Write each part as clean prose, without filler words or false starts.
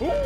What? Yeah.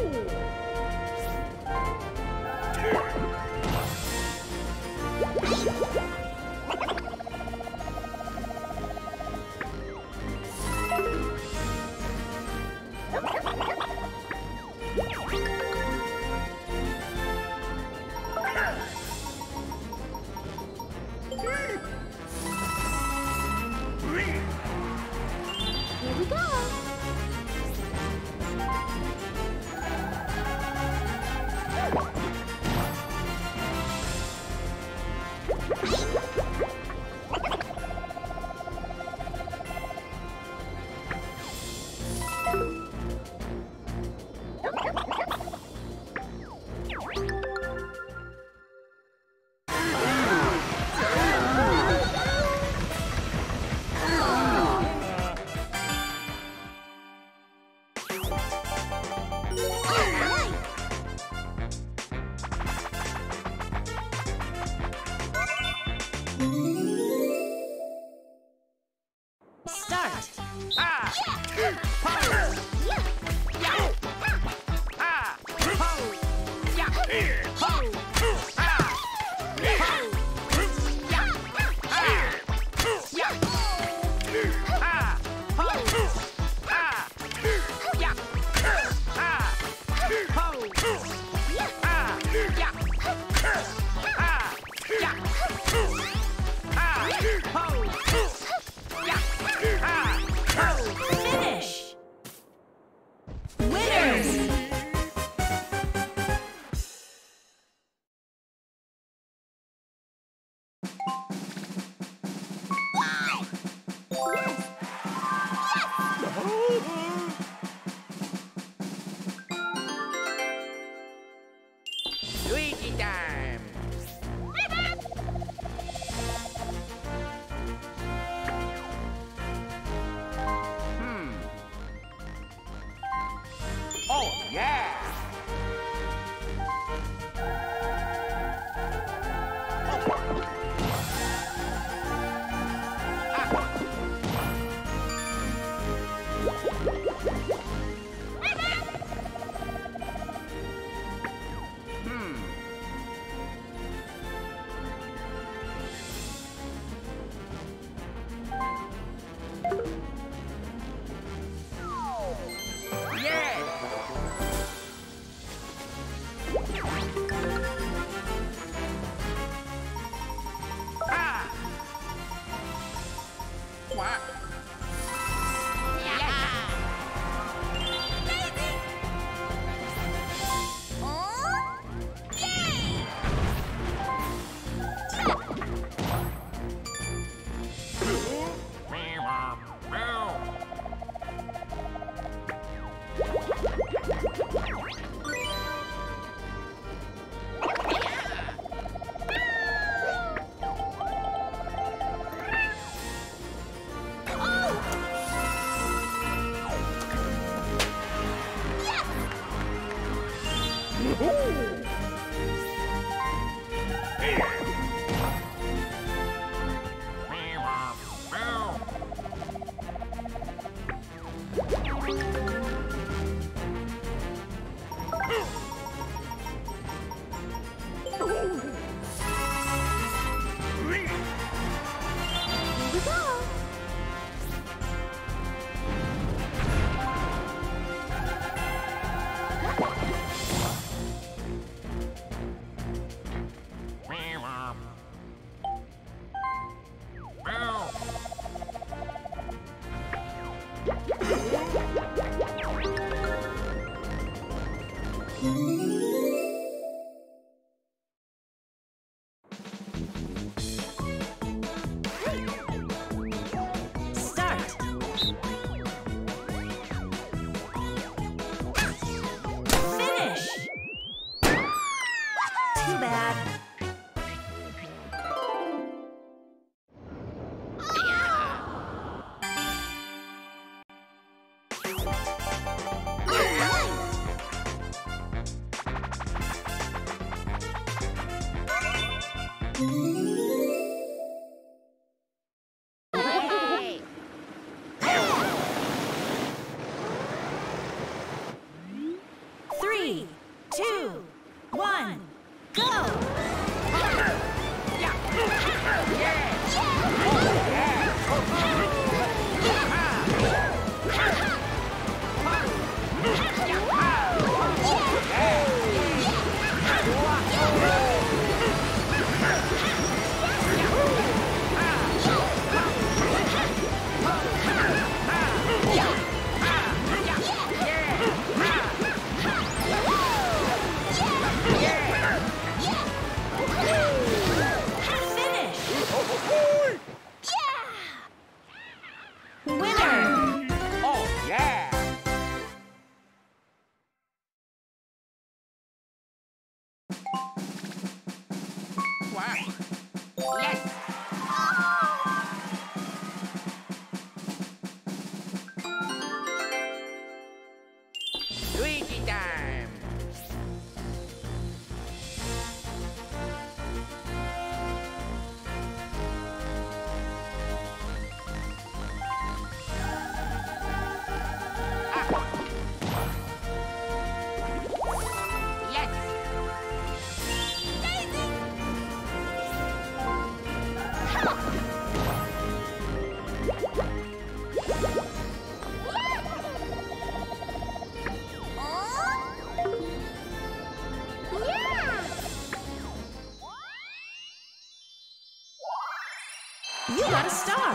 Luigi time! You got a star!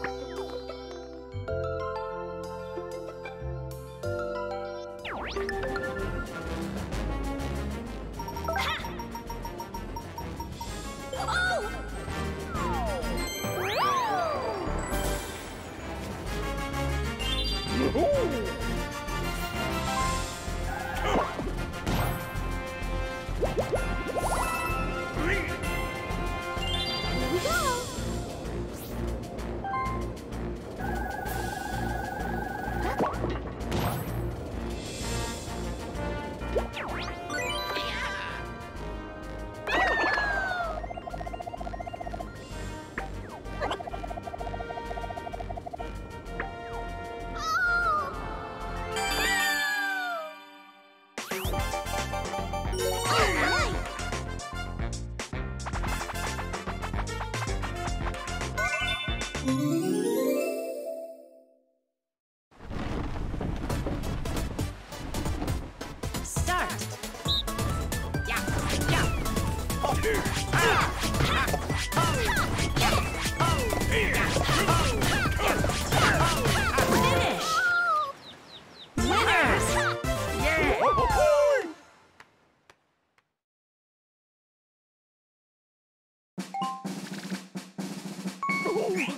Yeah!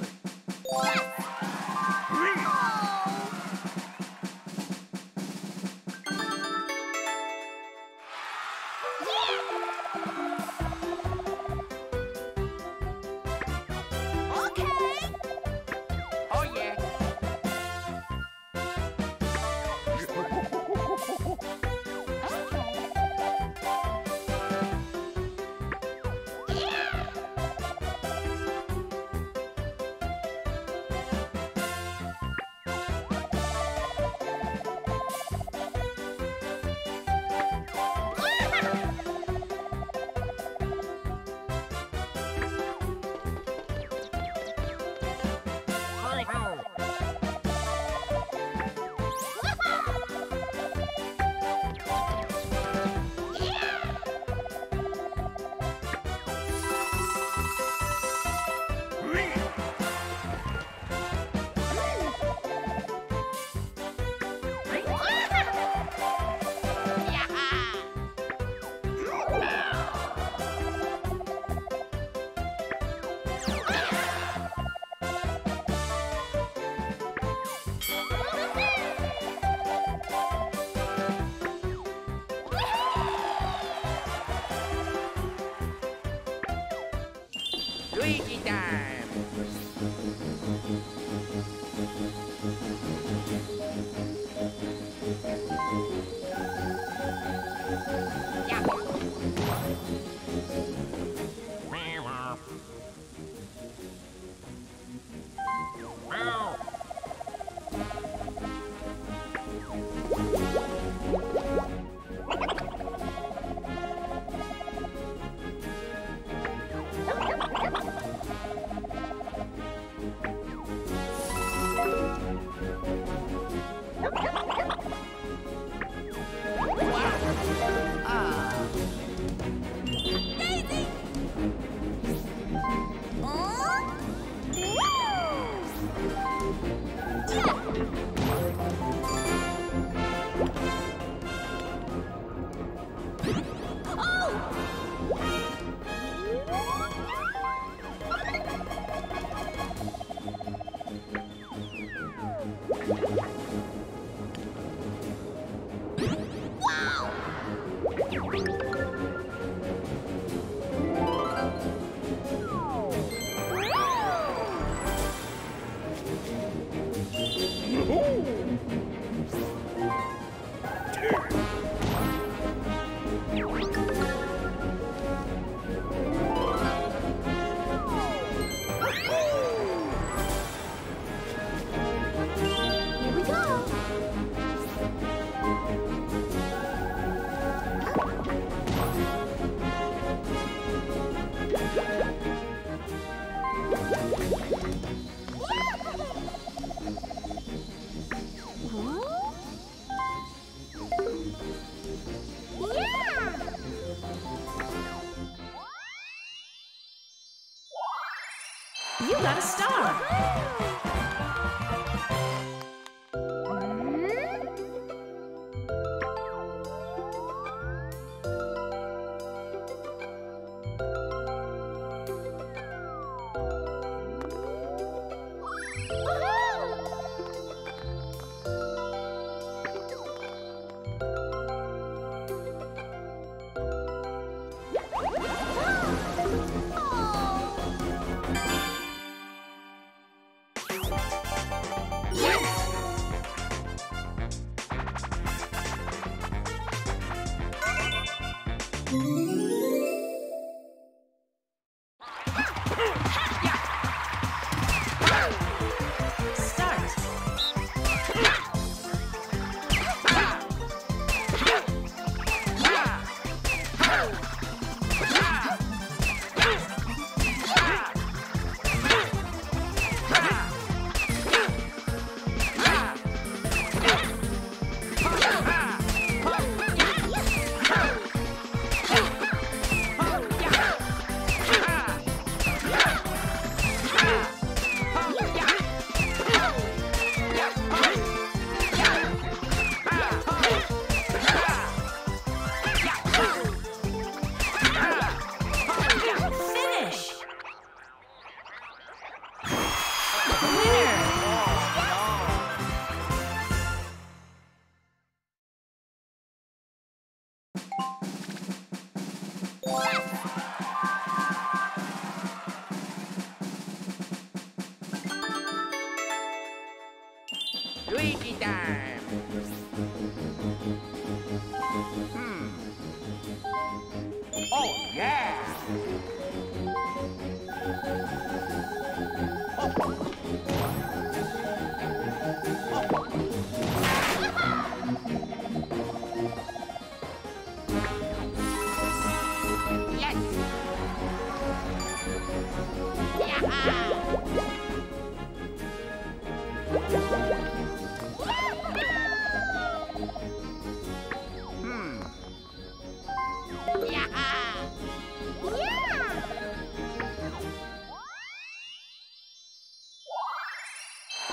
Luigi time! Yeah. Wow! got a star. Luigi time! Oh, yeah! Yes! Yeah!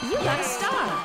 You got a star!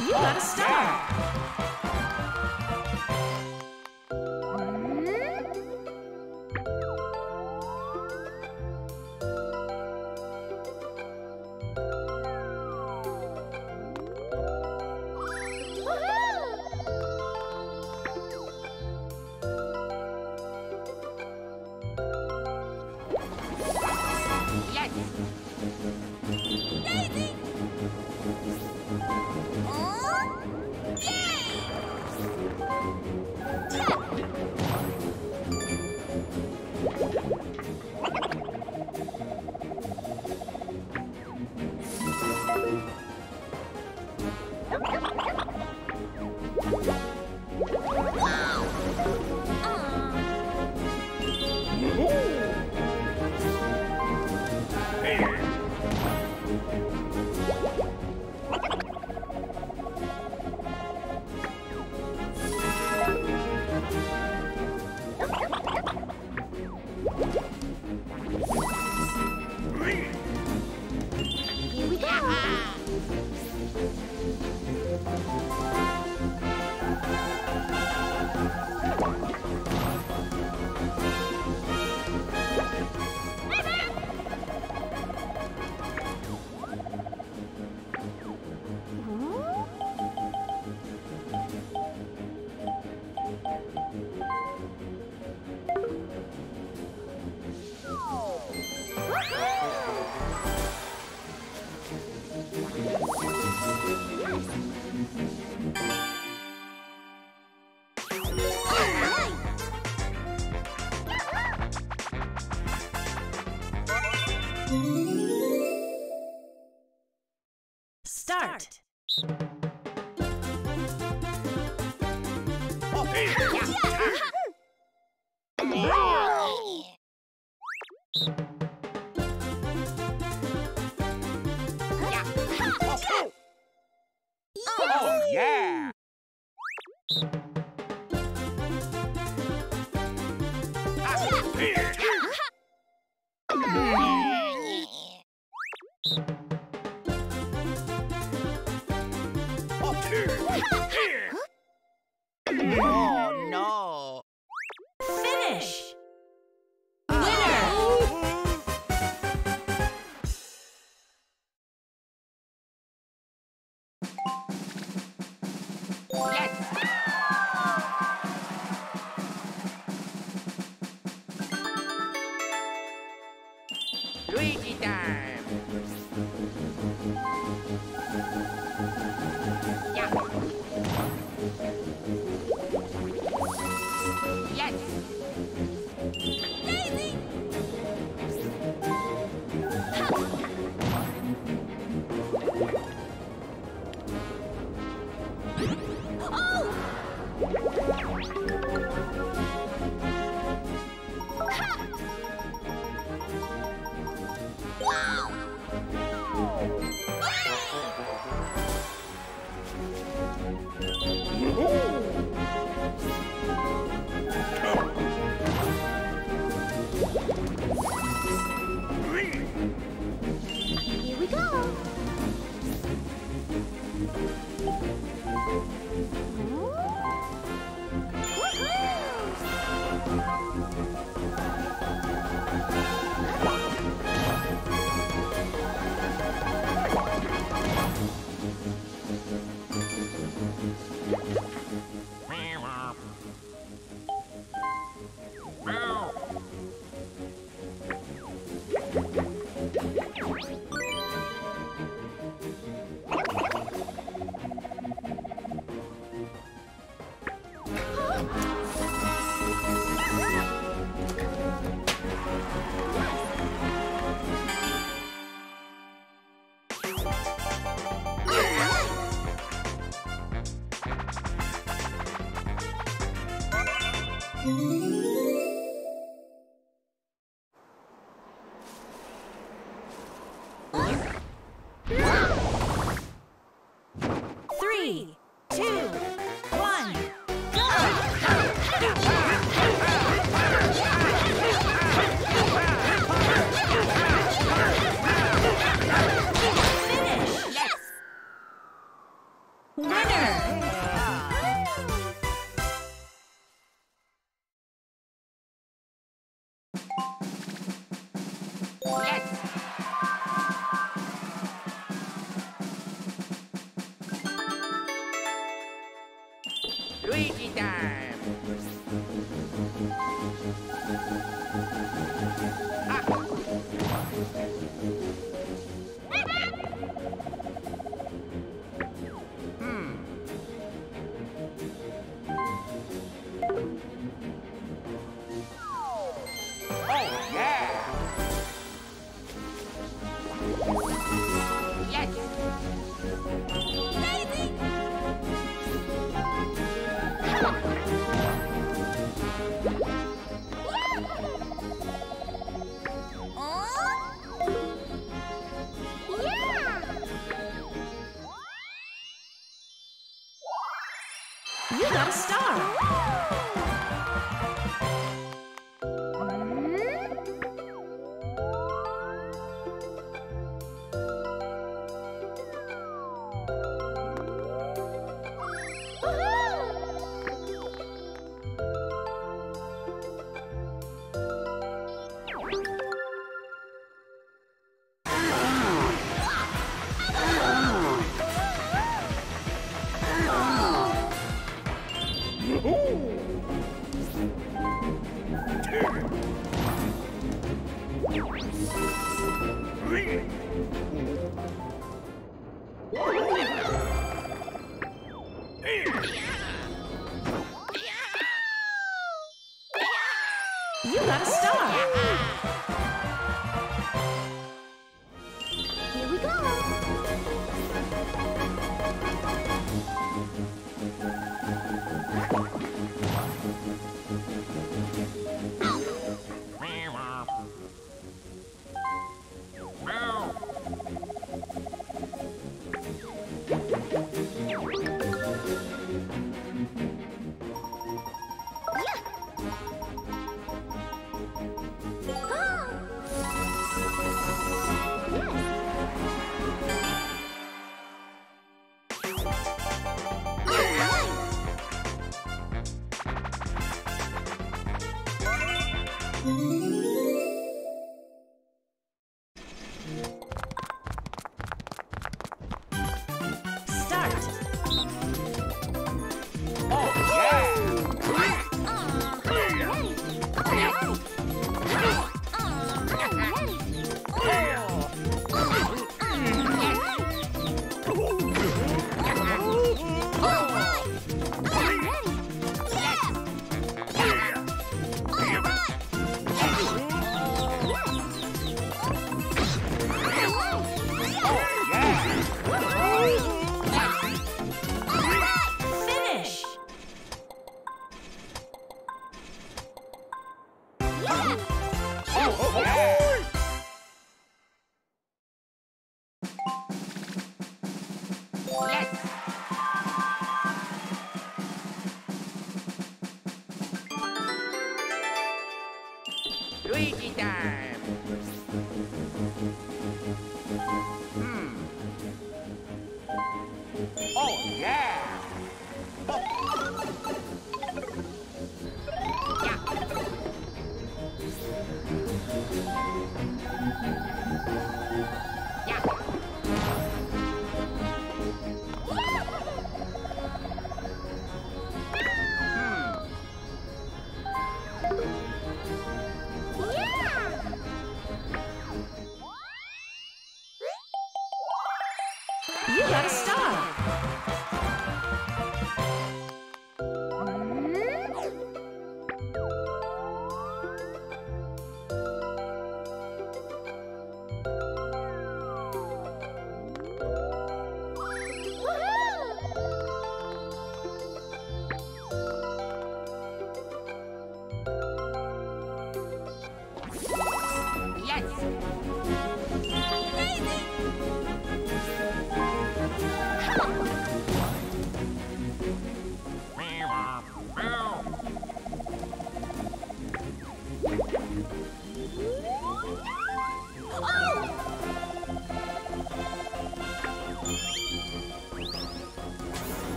You got a star! Yes! Daisy! Yeah!